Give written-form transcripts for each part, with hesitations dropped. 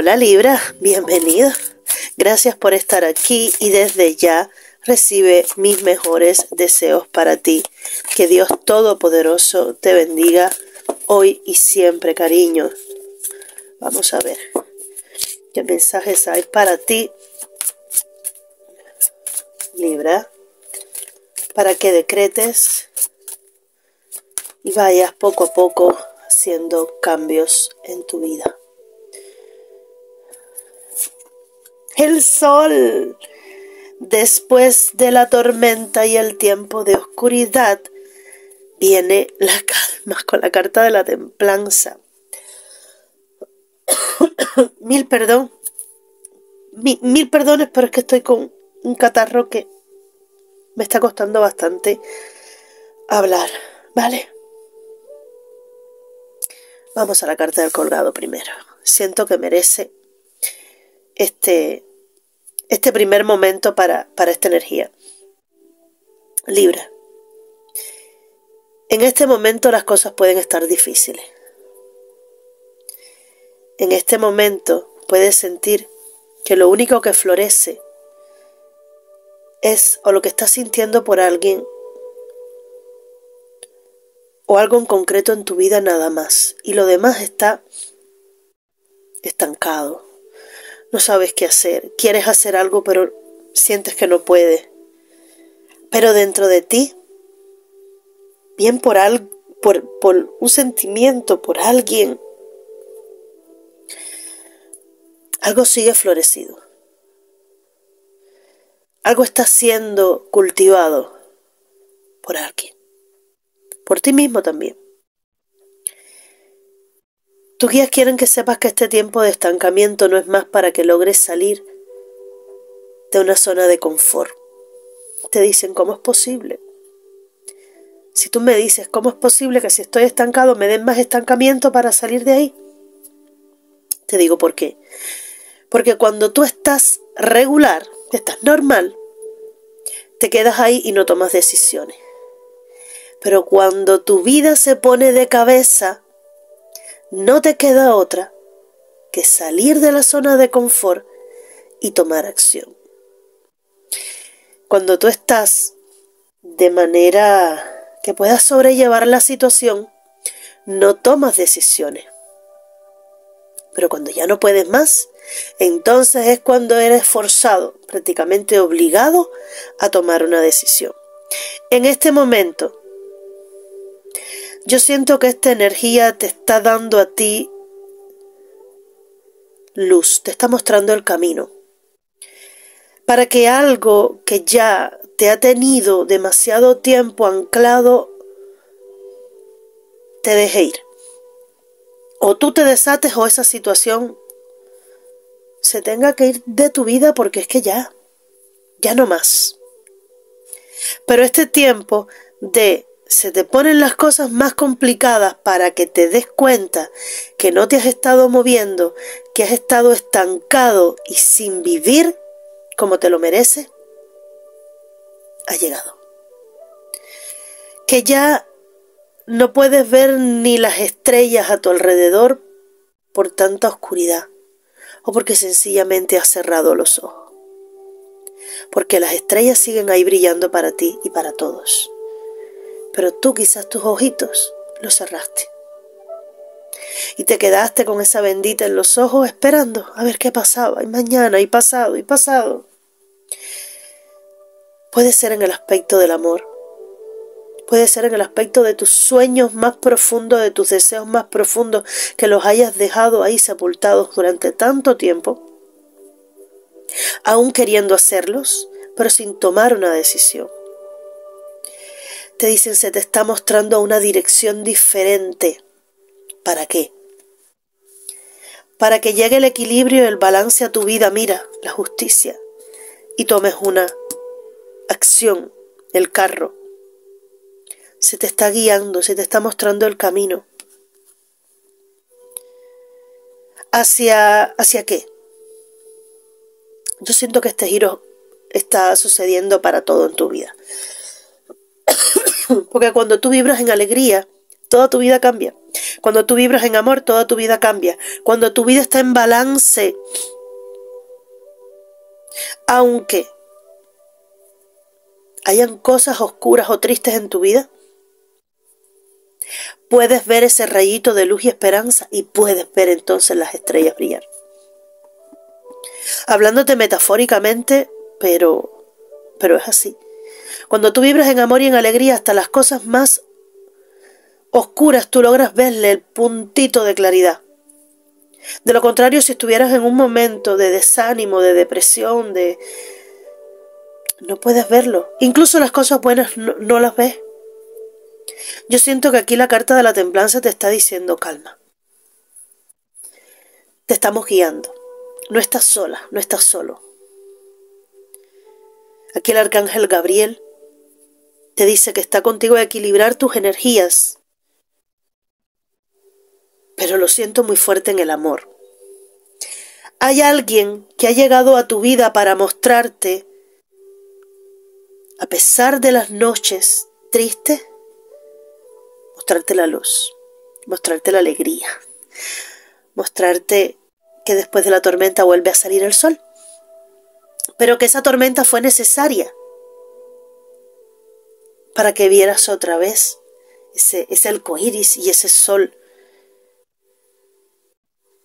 Hola Libra, bienvenido. Gracias por estar aquí y desde ya recibe mis mejores deseos para ti. Que Dios Todopoderoso te bendiga hoy y siempre, cariño. Vamos a ver qué mensajes hay para ti, Libra, para que decretes y vayas poco a poco haciendo cambios en tu vida. El sol, después de la tormenta y el tiempo de oscuridad, viene la calma con la carta de la templanza. Mil perdones, pero es que estoy con un catarro que me está costando bastante hablar, ¿vale? Vamos a la carta del colgado primero. Siento que merece este primer momento para esta energía. Libra. En este momento las cosas pueden estar difíciles. En este momento puedes sentir que lo único que florece es o lo que estás sintiendo por alguien o algo en concreto en tu vida nada más. Y lo demás está estancado. No sabes qué hacer. Quieres hacer algo, pero sientes que no puedes. Pero dentro de ti, bien por un sentimiento, por alguien, algo sigue florecido. Algo está siendo cultivado por alguien. Por ti mismo también. Tus guías quieren que sepas que este tiempo de estancamiento no es más para que logres salir de una zona de confort. Te dicen, ¿cómo es posible? Si tú me dices, ¿cómo es posible que si estoy estancado me den más estancamiento para salir de ahí? Te digo, ¿por qué? Porque cuando tú estás regular, estás normal, te quedas ahí y no tomas decisiones. Pero cuando tu vida se pone de cabeza, no te queda otra que salir de la zona de confort y tomar acción. Cuando tú estás de manera que puedas sobrellevar la situación, no tomas decisiones. Pero cuando ya no puedes más, entonces es cuando eres forzado, prácticamente obligado a tomar una decisión. En este momento, yo siento que esta energía te está dando a ti luz, te está mostrando el camino. Para que algo que ya te ha tenido demasiado tiempo anclado, te deje ir. O tú te desates o esa situación se tenga que ir de tu vida porque es que ya no más. Pero este tiempo de... se te ponen las cosas más complicadas para que te des cuenta que no te has estado moviendo, que has estado estancado y sin vivir como te lo mereces, ha llegado. Que ya no puedes ver ni las estrellas a tu alrededor por tanta oscuridad o porque sencillamente has cerrado los ojos. Porque las estrellas siguen ahí brillando para ti y para todos. Pero tú quizás tus ojitos los cerraste. Y te quedaste con esa bendita en los ojos esperando a ver qué pasaba. Y mañana, y pasado, y pasado. Puede ser en el aspecto del amor. Puede ser en el aspecto de tus sueños más profundos, de tus deseos más profundos, que los hayas dejado ahí sepultados durante tanto tiempo. Aún queriendo hacerlos, pero sin tomar una decisión. Te dicen, se te está mostrando una dirección diferente. ¿Para qué? Para que llegue el equilibrio y el balance a tu vida, mira, la justicia. Y tomes una acción, el carro. Se te está guiando, se te está mostrando el camino. ¿Hacia qué? Yo siento que este giro está sucediendo para todo en tu vida. Porque cuando tú vibras en alegría, toda tu vida cambia. Cuando tú vibras en amor, toda tu vida cambia. Cuando tu vida está en balance, aunque hayan cosas oscuras o tristes en tu vida, puedes ver ese rayito de luz y esperanza y puedes ver entonces las estrellas brillar. Hablándote metafóricamente, pero es así. Cuando tú vibras en amor y en alegría, hasta las cosas más oscuras tú logras verle el puntito de claridad. De lo contrario, si estuvieras en un momento de desánimo, de depresión, no puedes verlo. Incluso las cosas buenas no las ves. Yo siento que aquí la carta de la templanza te está diciendo calma. Te estamos guiando. No estás sola, no estás solo. Aquí el arcángel Gabriel te dice que está contigo a equilibrar tus energías. Pero lo siento muy fuerte en el amor. Hay alguien que ha llegado a tu vida para mostrarte, a pesar de las noches tristes, mostrarte la luz, mostrarte la alegría, mostrarte que después de la tormenta vuelve a salir el sol, pero que esa tormenta fue necesaria para que vieras otra vez ese arcoíris y ese sol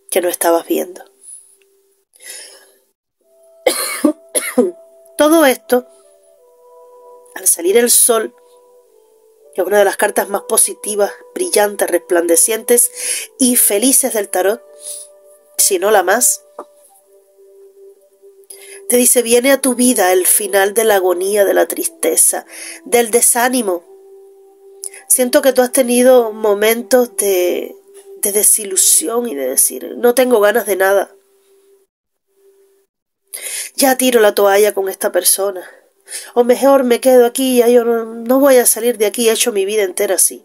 que no estabas viendo. Todo esto, al salir el sol, que es una de las cartas más positivas, brillantes, resplandecientes y felices del tarot, si no la más, te dice: viene a tu vida el final de la agonía, de la tristeza, del desánimo. Siento que tú has tenido momentos de desilusión y de decir: no tengo ganas de nada, ya tiro la toalla con esta persona. O mejor me quedo aquí, ya yo no voy a salir de aquí, he hecho mi vida entera así.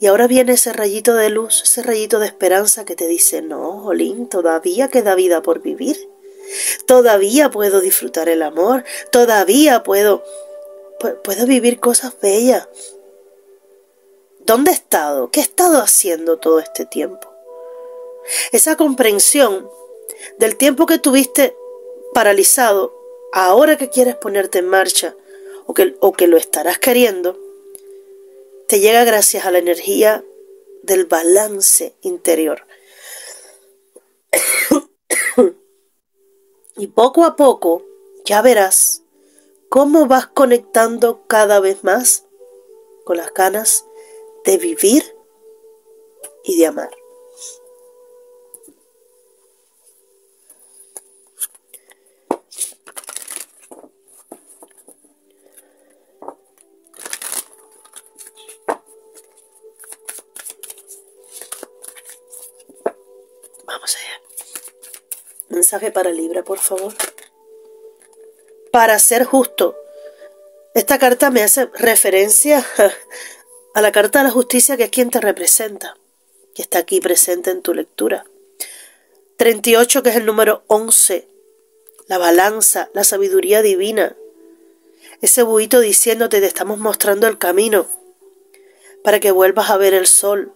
Y ahora viene ese rayito de luz, ese rayito de esperanza que te dice: no, jolín, todavía queda vida por vivir. Todavía puedo disfrutar el amor, todavía puedo vivir cosas bellas. ¿Dónde he estado? ¿Qué he estado haciendo todo este tiempo? Esa comprensión del tiempo que tuviste paralizado, ahora que quieres ponerte en marcha, o que lo estarás queriendo, te llega gracias a la energía del balance interior. Y poco a poco ya verás cómo vas conectando cada vez más con las ganas de vivir y de amar. Mensaje para Libra, por favor. Para ser justo. Esta carta me hace referencia a la carta de la justicia, que es quien te representa, que está aquí presente en tu lectura. 38, que es el número 11. La balanza, la sabiduría divina. Ese buhito diciéndote: te estamos mostrando el camino para que vuelvas a ver el sol.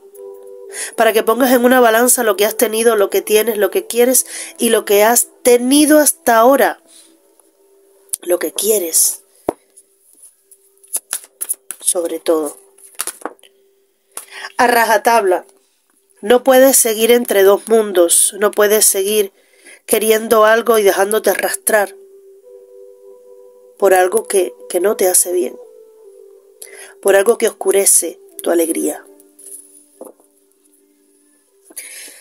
Para que pongas en una balanza lo que has tenido, lo que tienes, lo que quieres y lo que has tenido hasta ahora. Lo que quieres, sobre todo. A rajatabla. No puedes seguir entre dos mundos. No puedes seguir queriendo algo y dejándote arrastrar por algo que no te hace bien. Por algo que oscurece tu alegría.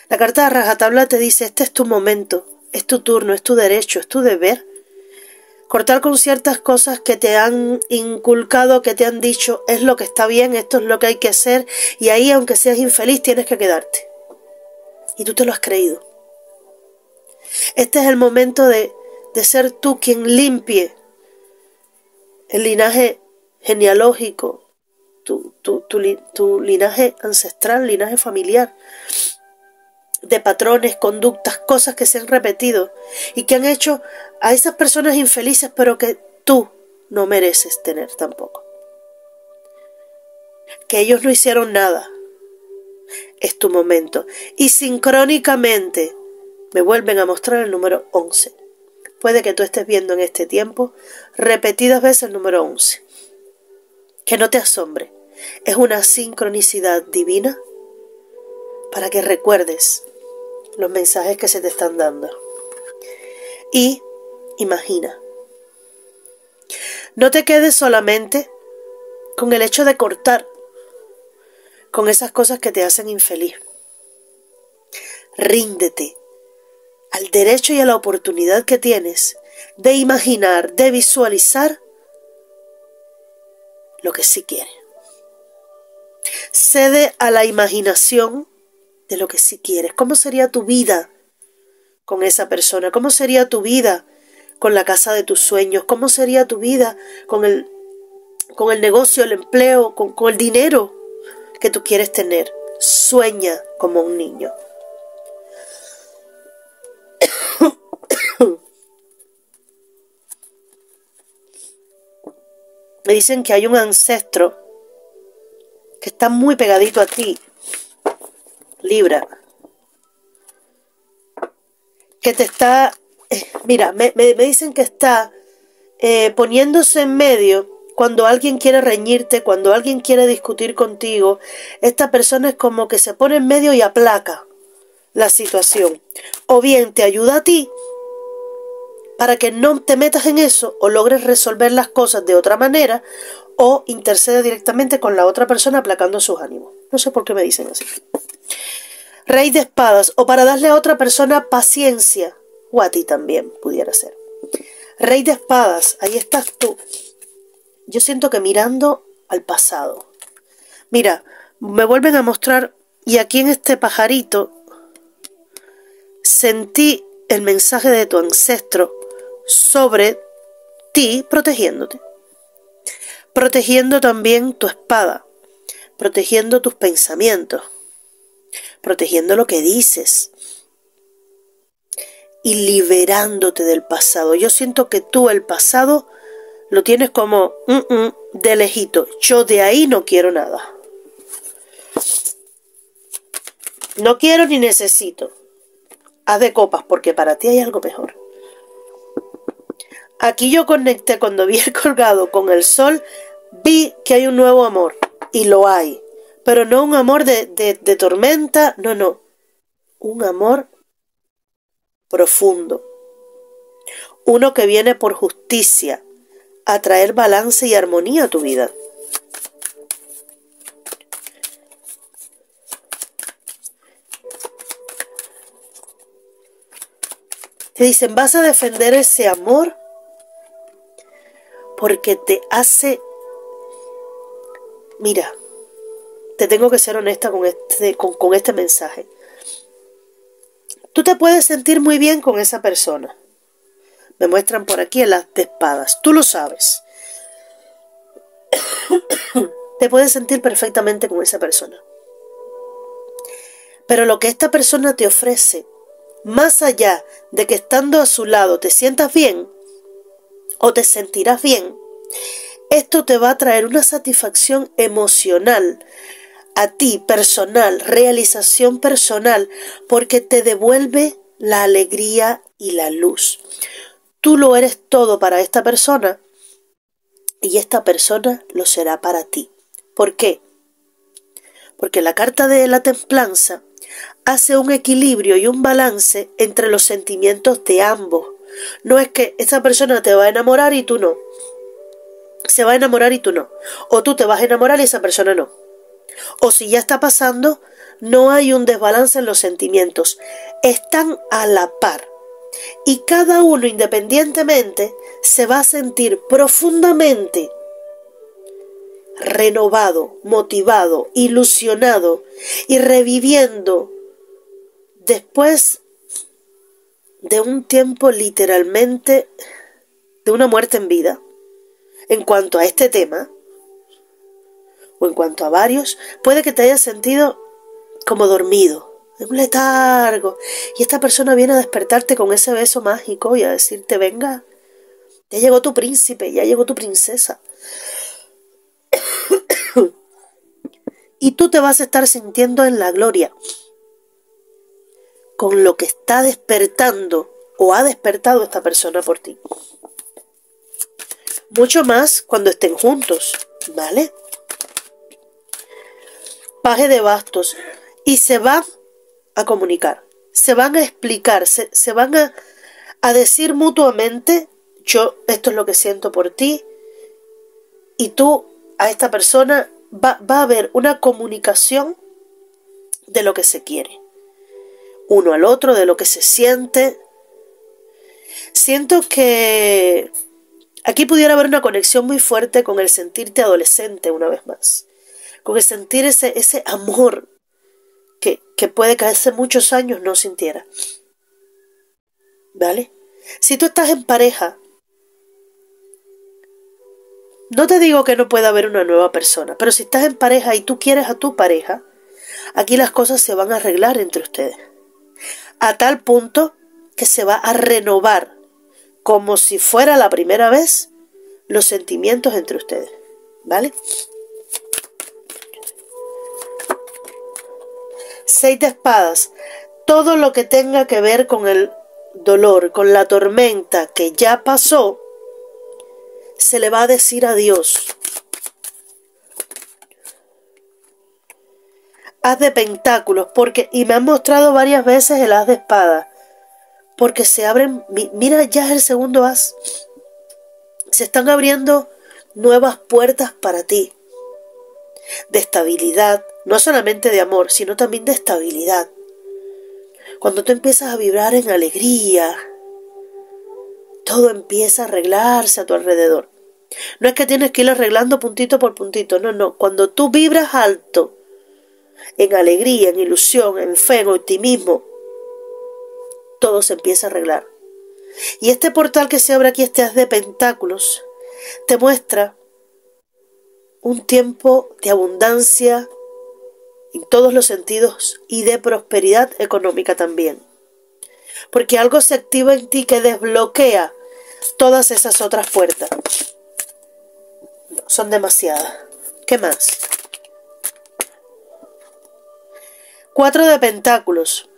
La carta de rajatabla te dice: este es tu momento, es tu turno, es tu derecho, es tu deber. Cortar con ciertas cosas que te han inculcado, que te han dicho: es lo que está bien, esto es lo que hay que hacer, y ahí, aunque seas infeliz, tienes que quedarte. Y tú te lo has creído. Este es el momento de ser tú quien limpie el linaje genealógico, tu linaje ancestral, linaje familiar, de patrones, conductas, cosas que se han repetido y que han hecho a esas personas infelices, pero que tú no mereces tener tampoco. Que ellos no hicieron nada, es tu momento. Y sincrónicamente me vuelven a mostrar el número 11. Puede que tú estés viendo en este tiempo repetidas veces el número 11. Que no te asombre. Es una sincronicidad divina para que recuerdes los mensajes que se te están dando. Y imagina. No te quedes solamente con el hecho de cortar con esas cosas que te hacen infeliz. Ríndete al derecho y a la oportunidad que tienes de imaginar, de visualizar lo que sí quieres. Cede a la imaginación de lo que sí quieres. ¿Cómo sería tu vida con esa persona? ¿Cómo sería tu vida con la casa de tus sueños? ¿Cómo sería tu vida con el negocio, el empleo, con el dinero que tú quieres tener? Sueña como un niño. Me dicen que hay un ancestro que está muy pegadito a ti, Libra, que te está... Mira, me dicen que está poniéndose en medio cuando alguien quiere reñirte, cuando alguien quiere discutir contigo. Esta persona es como que se pone en medio y aplaca la situación. O bien te ayuda a ti para que no te metas en eso o logres resolver las cosas de otra manera, o intercede directamente con la otra persona aplacando sus ánimos. No sé por qué me dicen así. Rey de espadas, o para darle a otra persona paciencia. O a ti también pudiera ser. Rey de espadas, ahí estás tú. Yo siento que mirando al pasado. Mira, me vuelven a mostrar, y aquí en este pajarito sentí el mensaje de tu ancestro sobre ti, protegiéndote. Protegiendo también tu espada. Protegiendo tus pensamientos. Protegiendo lo que dices. Y liberándote del pasado. Yo siento que tú el pasado lo tienes como de lejito. Yo de ahí no quiero nada. No quiero ni necesito. Haz de copas porque para ti hay algo mejor. Aquí yo conecté cuando vi el colgado con el sol. Vi que hay un nuevo amor. Y lo hay. Pero no un amor de tormenta. No, no. Un amor profundo, uno que viene por justicia a traer balance y armonía a tu vida. Te dicen, vas a defender ese amor porque te hace... Mira, te tengo que ser honesta con este mensaje. Tú te puedes sentir muy bien con esa persona. Me muestran por aquí el as de espadas. Tú lo sabes. Te puedes sentir perfectamente con esa persona. Pero lo que esta persona te ofrece, más allá de que estando a su lado te sientas bien o te sentirás bien, esto te va a traer una satisfacción emocional a ti, personal, realización personal, porque te devuelve la alegría y la luz. Tú lo eres todo para esta persona y esta persona lo será para ti. ¿Por qué? Porque la carta de la templanza hace un equilibrio y un balance entre los sentimientos de ambos. No es que esta persona te va a enamorar y tú no. Se va a enamorar y tú no. O tú te vas a enamorar y esa persona no. O si ya está pasando, no hay un desbalance en los sentimientos. Están a la par. Y cada uno independientemente se va a sentir profundamente renovado, motivado, ilusionado y reviviendo después de un tiempo literalmente de una muerte en vida. En cuanto a este tema... o en cuanto a varios, puede que te hayas sentido como dormido, en un letargo, y esta persona viene a despertarte con ese beso mágico y a decirte, venga, ya llegó tu príncipe, ya llegó tu princesa. y tú te vas a estar sintiendo en la gloria con lo que está despertando o ha despertado esta persona por ti. Mucho más cuando estén juntos, ¿vale? Paje de bastos. Y se van a comunicar, se van a explicar, se van a decir mutuamente, yo esto es lo que siento por ti, y tú a esta persona va a haber una comunicación de lo que se quiere. Uno al otro, de lo que se siente. Siento que aquí pudiera haber una conexión muy fuerte con el sentirte adolescente una vez más. Con el sentir ese amor que puede que hace muchos años no sintiera. ¿Vale? Si tú estás en pareja, no te digo que no pueda haber una nueva persona, pero si estás en pareja y tú quieres a tu pareja, aquí las cosas se van a arreglar entre ustedes. A tal punto que se va a renovar, como si fuera la primera vez, los sentimientos entre ustedes. ¿Vale? Seis de espadas. Todo lo que tenga que ver con el dolor, con la tormenta que ya pasó, se le va a decir adiós. Haz de pentáculos, porque, y me han mostrado varias veces el haz de espada, porque se abren, mira, ya es el segundo haz, se están abriendo nuevas puertas para ti, de estabilidad, no solamente de amor, sino también de estabilidad. Cuando tú empiezas a vibrar en alegría, todo empieza a arreglarse a tu alrededor. No es que tienes que ir arreglando puntito por puntito, no, no. Cuando tú vibras alto, en alegría, en ilusión, en fe, en optimismo, todo se empieza a arreglar. Y este portal que se abre aquí, este haz de pentáculos, te muestra un tiempo de abundancia en todos los sentidos y de prosperidad económica también. Porque algo se activa en ti que desbloquea todas esas otras puertas. No, son demasiadas. ¿Qué más? Cuatro de pentáculos.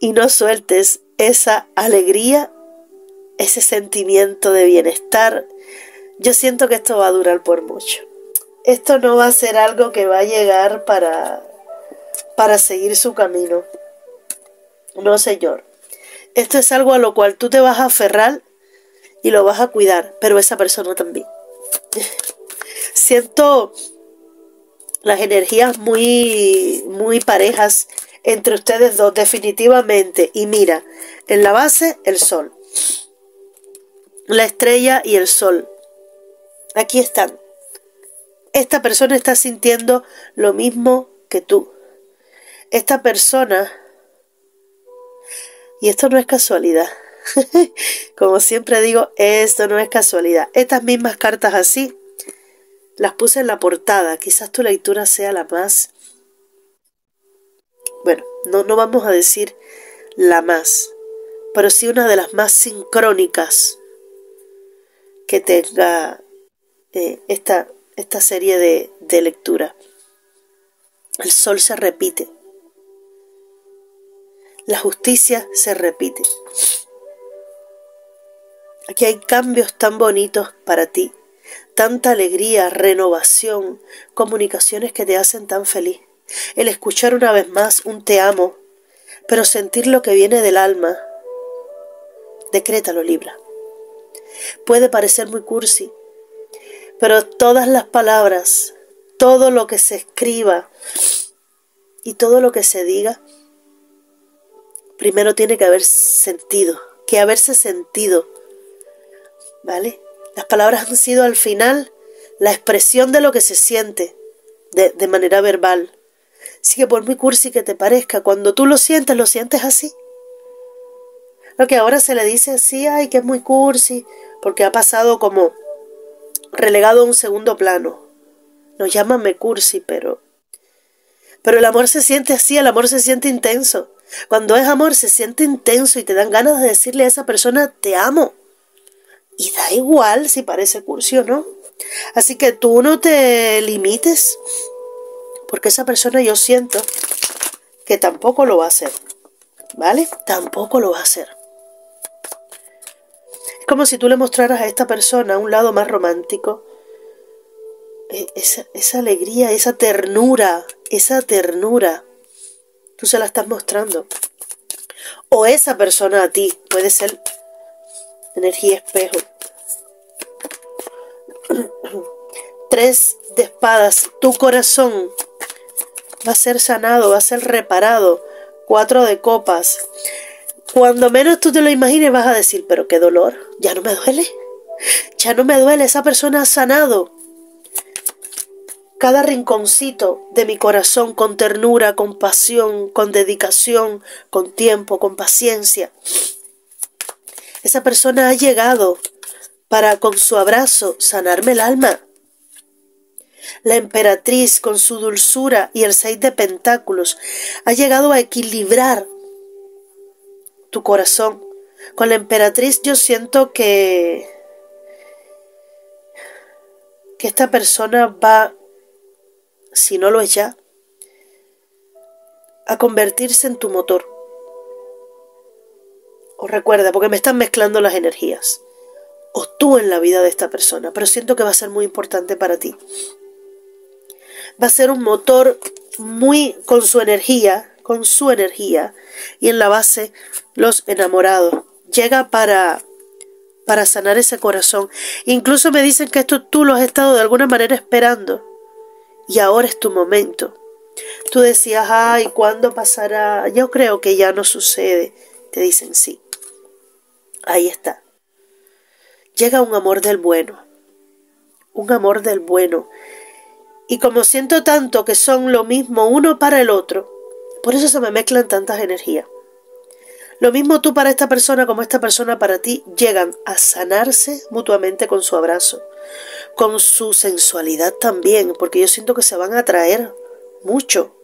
Y no sueltes esa alegría, ese sentimiento de bienestar. Yo siento que esto va a durar por mucho. Esto no va a ser algo que va a llegar para seguir su camino. No, señor. Esto es algo a lo cual tú te vas a aferrar y lo vas a cuidar, pero esa persona también. Siento las energías muy, muy parejas entre ustedes dos, definitivamente. Y mira, en la base, el sol. La estrella y el sol. Aquí están. Esta persona está sintiendo lo mismo que tú. Esta persona, y esto no es casualidad, como siempre digo, esto no es casualidad. Estas mismas cartas así, las puse en la portada. Quizás tu lectura sea la más, bueno, no vamos a decir la más, pero sí una de las más sincrónicas que tenga esta serie de lectura. El sol se repite. La justicia se repite. Aquí hay cambios tan bonitos para ti. Tanta alegría, renovación, comunicaciones que te hacen tan feliz. El escuchar una vez más un te amo, pero sentir lo que viene del alma. Decrétalo, Libra. Puede parecer muy cursi, pero todas las palabras, todo lo que se escriba y todo lo que se diga, primero tiene que haber sentido, que haberse sentido, ¿vale? Las palabras han sido al final la expresión de lo que se siente de manera verbal. Así que por muy cursi que te parezca, cuando tú lo sientes así. Lo que ahora se le dice así, ay, que es muy cursi, porque ha pasado como relegado a un segundo plano. No, llámame cursi, pero el amor se siente así, el amor se siente intenso. Cuando es amor se siente intenso y te dan ganas de decirle a esa persona te amo. Y da igual si parece cursi o no. Así que tú no te limites, porque esa persona yo siento que tampoco lo va a hacer, ¿vale? Tampoco lo va a hacer. Es como si tú le mostraras a esta persona un lado más romántico, esa alegría, esa ternura, tú se la estás mostrando. O esa persona a ti, puede ser energía espejo. 3 de espadas, tu corazón va a ser sanado, va a ser reparado. 4 de copas. Cuando menos tú te lo imagines vas a decir, pero qué dolor, ya no me duele. Ya no me duele, esa persona ha sanado. Cada rinconcito de mi corazón con ternura, con pasión, con dedicación, con tiempo, con paciencia. Esa persona ha llegado para con su abrazo sanarme el alma. La emperatriz con su dulzura y el 6 de pentáculos ha llegado a equilibrar tu corazón. Con la emperatriz yo siento que esta persona va, si no lo es ya, a convertirse en tu motor. O recuerda, porque me están mezclando las energías. O tú en la vida de esta persona, pero siento que va a ser muy importante para ti. Va a ser un motor muy con su energía, y en la base los enamorados. Llega para sanar ese corazón. Incluso me dicen que esto tú lo has estado de alguna manera esperando. Y ahora es tu momento. Tú decías, ay, ¿cuándo pasará? Yo creo que ya no sucede. Te dicen sí. Ahí está. Llega un amor del bueno. Un amor del bueno. Y como siento tanto que son lo mismo uno para el otro, por eso se me mezclan tantas energías. Lo mismo tú para esta persona como esta persona para ti, llegan a sanarse mutuamente con su abrazo, con su sensualidad también, porque yo siento que se van a atraer mucho,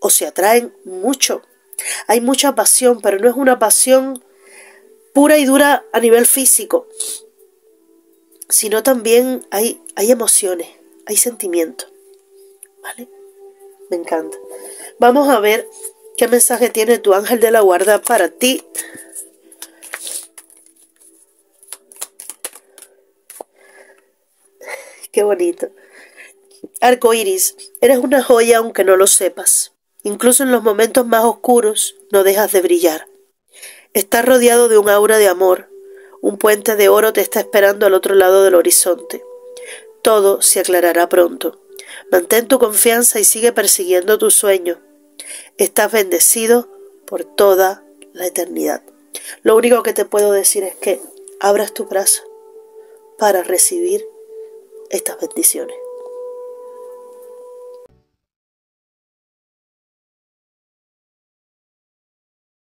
o se atraen mucho. Hay mucha pasión, pero no es una pasión pura y dura a nivel físico, sino también hay emociones, hay sentimientos, ¿vale? Me encanta. Vamos a ver qué mensaje tiene tu ángel de la guarda para ti. Qué bonito. Arcoiris, eres una joya aunque no lo sepas. Incluso en los momentos más oscuros no dejas de brillar. Estás rodeado de un aura de amor. Un puente de oro te está esperando al otro lado del horizonte. Todo se aclarará pronto. Mantén tu confianza y sigue persiguiendo tu sueño. Estás bendecido por toda la eternidad. Lo único que te puedo decir es que abras tu brazo para recibir estas bendiciones.